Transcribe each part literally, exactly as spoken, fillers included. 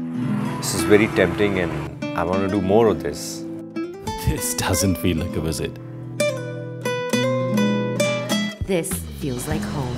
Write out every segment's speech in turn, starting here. This is very tempting and I want to do more of this. This doesn't feel like a visit. This feels like home.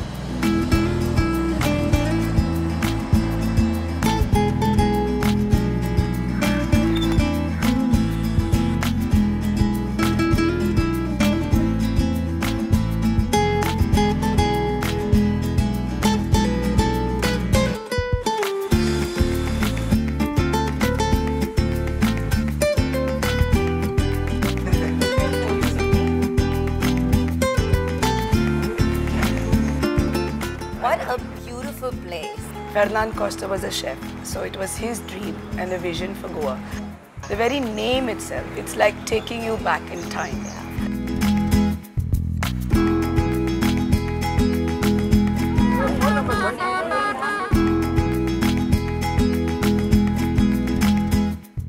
What a beautiful place. Fernand Costa was a chef, so it was his dream and a vision for Goa. The very name itself, it's like taking you back in time.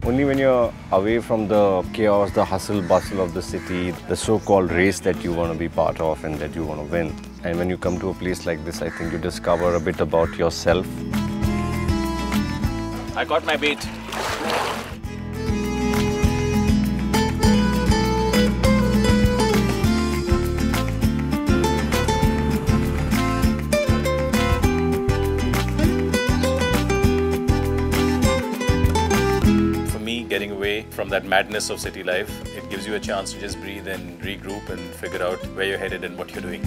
Only when you're away from the chaos, the hustle bustle of the city, the so-called race that you want to be part of and that you want to win. And when you come to a place like this, I think you discover a bit about yourself. I got my beat. For me, getting away from that madness of city life, it gives you a chance to just breathe and regroup and figure out where you're headed and what you're doing.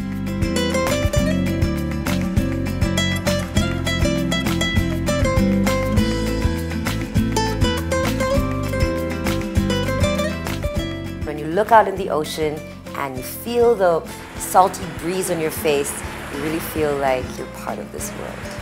When you look out in the ocean and you feel the salty breeze on your face, you really feel like you're part of this world.